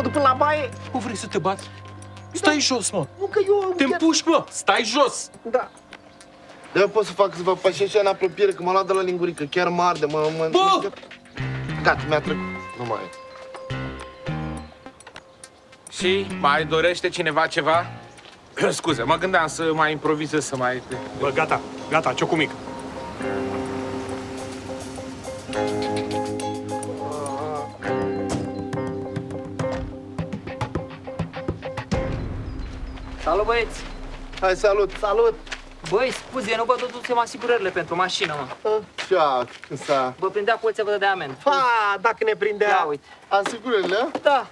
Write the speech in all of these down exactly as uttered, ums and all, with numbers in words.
mă duc până la baie. Cum vrei să te bați? Stai da. Jos, mă. Nu că eu... Te împuși, mă. Stai jos. Da. Dar eu pot să fac câțiva pași așa în apropiere, că m-a luat de la lingurică. Chiar mă arde, mă... mă... Bă! Gata, mi-a trecut. Nu mai e. Și mai dorește cineva ceva? Scuze, mă gândeam să mai improvizez, să mai... Bă, gata, gata, ciocu mic. Salut, băieți! Hai, salut! Salut! Băi, scuze, nu vă dădusem asigurările pentru mașină, mă. Așa, când s-a... Vă prindea poliția, vă dădea amendă. Fa, dacă ne prindea... Da, uite. Asigurările, a? Da.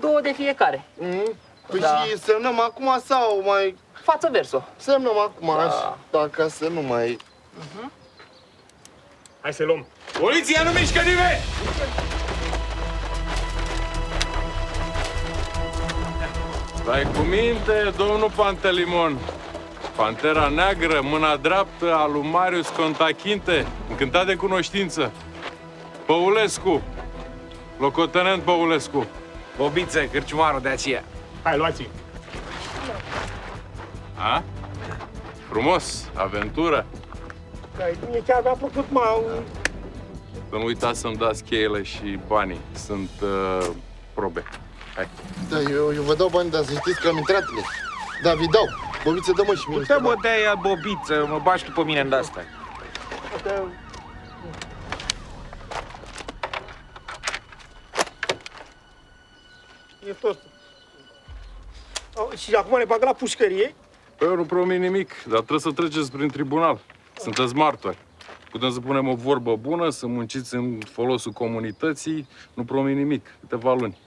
Două de fiecare. Mm-hmm. Păi da. Și semnăm acum sau mai... Față verso. Semnăm acum, da. Așa, dacă să nu mai... Uh-huh. Hai să luăm. Poliția nu mișcă nimeni! Stai cu minte, domnul Pantelimon. Pantera neagră, mâna dreaptă a lui Marius Contachinte, încântat de cunoștință. Păulescu, locotenent Păulescu. Bobiță, cârciumarul de aceea. Hai, luați-i. A? Frumos, aventură. Mie chiar mi-a plăcut, m-au... Să nu uitați să-mi dați cheile și banii. Sunt uh, probe. Hai. Da, eu, eu vă dau bani, dar să știți că am intrat-le. Da, vi dau. Bobiță, dă-mă și mie. Uite-mă de aia, Bobiță, mă bași tu pe mine în de-asta. E tot. Și acum ne bag la pușcărie? Păi eu nu promit nimic, dar trebuie să treceți prin tribunal. Sunteți martori. Putem să punem o vorbă bună, să munciți în folosul comunității. Nu promit nimic, câteva luni.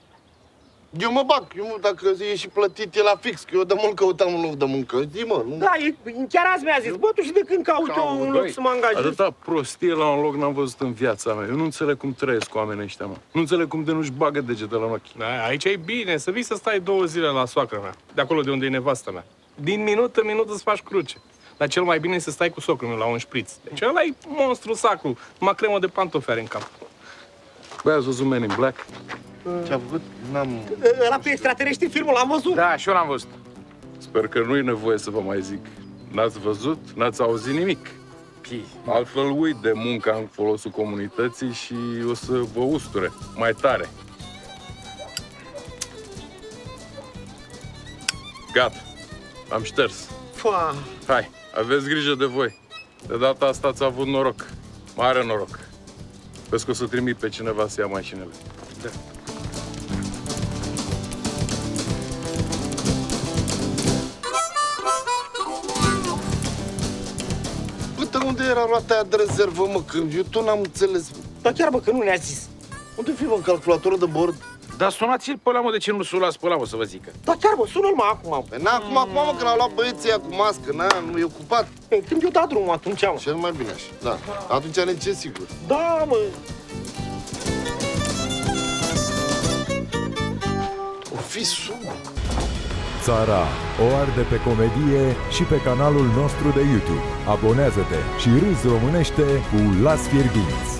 Eu mă bag, eu, dacă e și plătit, e la fix, că eu de mult căutam un loc de muncă. Zi, mă, nu... Da, e, chiar azi mi-a zis, bă, tu și de când caut eu un loc să mă angajez? Atâta prostie la un loc n-am văzut în viața mea. Eu nu înțeleg cum trăiesc cu oamenii ăștia, mă. Nu înțeleg cum de nu-și bagă degetele în ochi. Da, aici e bine, să vii să stai două zile la soacra mea, de acolo de unde e nevastă mea. Din minut în minut îți faci cruce. Dar cel mai bine e să stai cu socrul meu la un șpriț. Deci ăla e monstru sacru, numai cremă de pantofi are în cap. Băi, ați văzut Man in Black? Ce-a făcut? N-am... Ăla pe extraterestri filmul, l-am văzut? Da, și eu l-am văzut. Sper că nu-i nevoie să vă mai zic. N-ați văzut, n-ați auzit nimic. Pii. Altfel uit de munca în folosul comunității și o să vă usture mai tare. Gata, am șters. Fa. Hai, aveți grijă de voi. De data asta ați avut noroc. Mare noroc. Vezi că o să trimit pe cineva să ia mașinile. Da. Unde era roata aia de rezervă, mă? Că eu tot n-am înțeles. Dar chiar, bă, că nu ne-a zis. Unde fi, mă, în calculatorul de bord? Dar sunați-l pe ăla, mă, de ce nu l-l luați pe ăla, mă, să vă zică? Dar chiar, bă, sună-l, mă, acum. Păi, na, acum, acum, mă, că l-au luat băieții ăia cu mască, na, nu e ocupat. Păi, când i-o dat drumul atunci, mă. Cel mai bine așa, da. Atunci ne ce sigur. Da, mă. O fi sumă. Țara o arde pe comedie și pe canalul nostru de YouTube. Abonează-te și râzi românește cu Las Fierbinți.